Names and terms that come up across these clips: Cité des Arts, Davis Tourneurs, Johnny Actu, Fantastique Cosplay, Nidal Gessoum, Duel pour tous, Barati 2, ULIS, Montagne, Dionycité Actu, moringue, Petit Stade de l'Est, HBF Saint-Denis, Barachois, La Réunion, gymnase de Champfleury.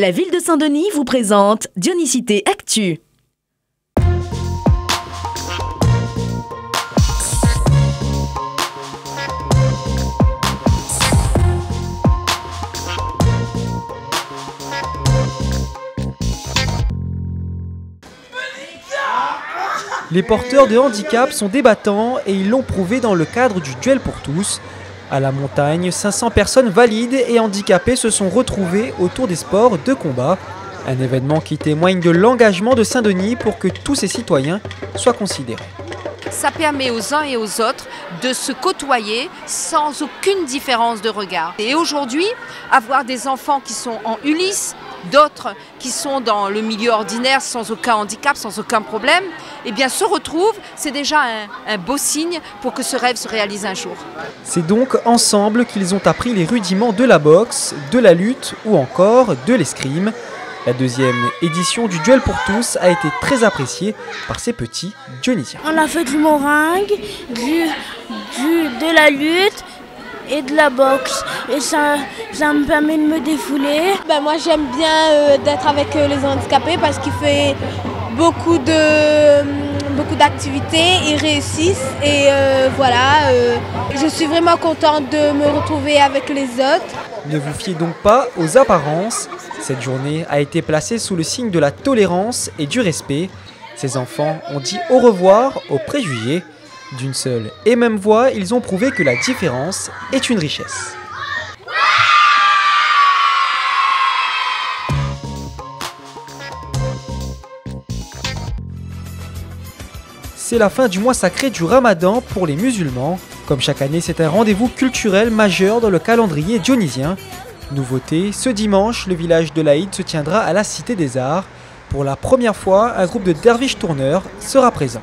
La ville de Saint-Denis vous présente Dionycité Actu. Les porteurs de handicap sont débattants et ils l'ont prouvé dans le cadre du Duel pour tous. À la montagne, 500 personnes valides et handicapées se sont retrouvées autour des sports de combat. Un événement qui témoigne de l'engagement de Saint-Denis pour que tous ses citoyens soient considérés. Ça permet aux uns et aux autres de se côtoyer sans aucune différence de regard. Et aujourd'hui, avoir des enfants qui sont en ULIS, d'autres qui sont dans le milieu ordinaire sans aucun handicap, sans aucun problème, eh bien, se retrouvent, c'est déjà un beau signe pour que ce rêve se réalise un jour. C'est donc ensemble qu'ils ont appris les rudiments de la boxe, de la lutte ou encore de l'escrime. La deuxième édition du Duel pour tous a été très appréciée par ces petits dionysiens. On a fait du moringue, de la lutte et de la boxe, et ça me permet de me défouler. Ben moi j'aime bien d'être avec les handicapés parce qu'ils font beaucoup d'activités, ils réussissent et voilà, je suis vraiment contente de me retrouver avec les autres. Ne vous fiez donc pas aux apparences, cette journée a été placée sous le signe de la tolérance et du respect. Ces enfants ont dit au revoir aux préjugés. D'une seule et même voix, ils ont prouvé que la différence est une richesse. C'est la fin du mois sacré du Ramadan pour les musulmans. Comme chaque année, c'est un rendez-vous culturel majeur dans le calendrier dionysien. Nouveauté, ce dimanche, le village de l'Aïd se tiendra à la Cité des Arts. Pour la première fois, un groupe de Davis Tourneurs sera présent.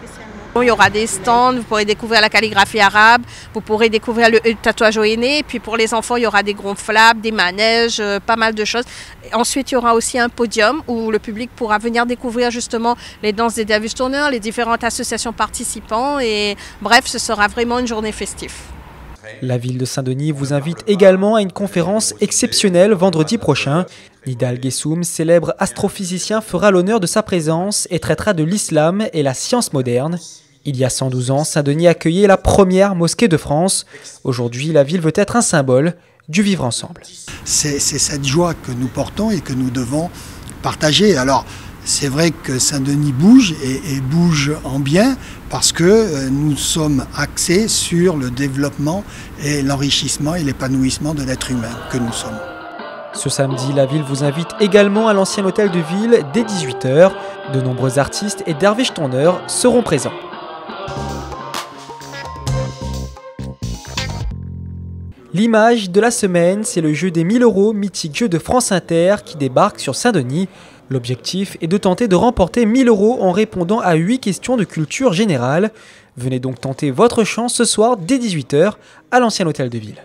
Il y aura des stands, vous pourrez découvrir la calligraphie arabe, vous pourrez découvrir le tatouage henné, et puis pour les enfants, il y aura des gonflables, des manèges, pas mal de choses. Et ensuite, il y aura aussi un podium où le public pourra venir découvrir justement les danses des Davis Tourneurs, les différentes associations participants, et bref, ce sera vraiment une journée festive. La ville de Saint-Denis vous invite également à une conférence exceptionnelle vendredi prochain. Nidal Gessoum, célèbre astrophysicien, fera l'honneur de sa présence et traitera de l'islam et la science moderne. Il y a 112 ans, Saint-Denis accueillait la première mosquée de France. Aujourd'hui, la ville veut être un symbole du vivre ensemble. C'est cette joie que nous portons et que nous devons partager. Alors, c'est vrai que Saint-Denis bouge et bouge en bien parce que nous sommes axés sur le développement et l'enrichissement et l'épanouissement de l'être humain que nous sommes. Ce samedi, la ville vous invite également à l'ancien hôtel de ville dès 18 h. De nombreux artistes et derviches tourneurs seront présents. L'image de la semaine, c'est le jeu des 1000 €, mythique jeu de France Inter qui débarque sur Saint-Denis. L'objectif est de tenter de remporter 1000 € en répondant à 8 questions de culture générale. Venez donc tenter votre chance ce soir dès 18 h à l'ancien hôtel de ville.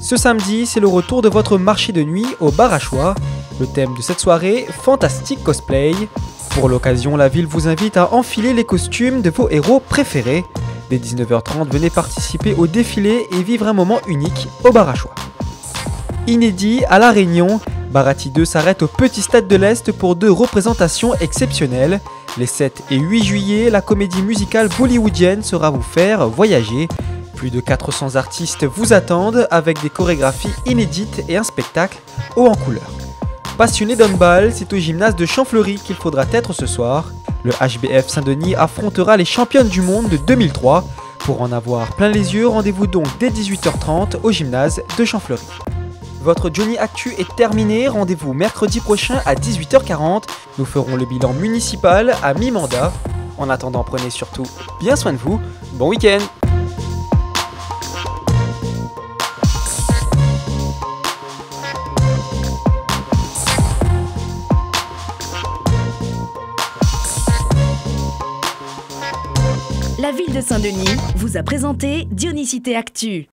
Ce samedi, c'est le retour de votre marché de nuit au Barachois. Le thème de cette soirée, Fantastique Cosplay. Pour l'occasion, la ville vous invite à enfiler les costumes de vos héros préférés. Dès 19 h 30, venez participer au défilé et vivre un moment unique au Barachois. Inédit à La Réunion, Barati 2 s'arrête au Petit Stade de l'Est pour 2 représentations exceptionnelles. Les 7 et 8 juillet, la comédie musicale bollywoodienne sera vous faire voyager. Plus de 400 artistes vous attendent avec des chorégraphies inédites et un spectacle haut en couleur. Passionné d'handball, c'est au gymnase de Champfleury qu'il faudra être ce soir. Le HBF Saint-Denis affrontera les championnes du monde de 2003. Pour en avoir plein les yeux, rendez-vous donc dès 18 h 30 au gymnase de Champfleury. Votre Johnny Actu est terminé, rendez-vous mercredi prochain à 18 h 40. Nous ferons le bilan municipal à mi-mandat. En attendant, prenez surtout bien soin de vous. Bon week-end! La ville de Saint-Denis vous a présenté Dionycité Actu.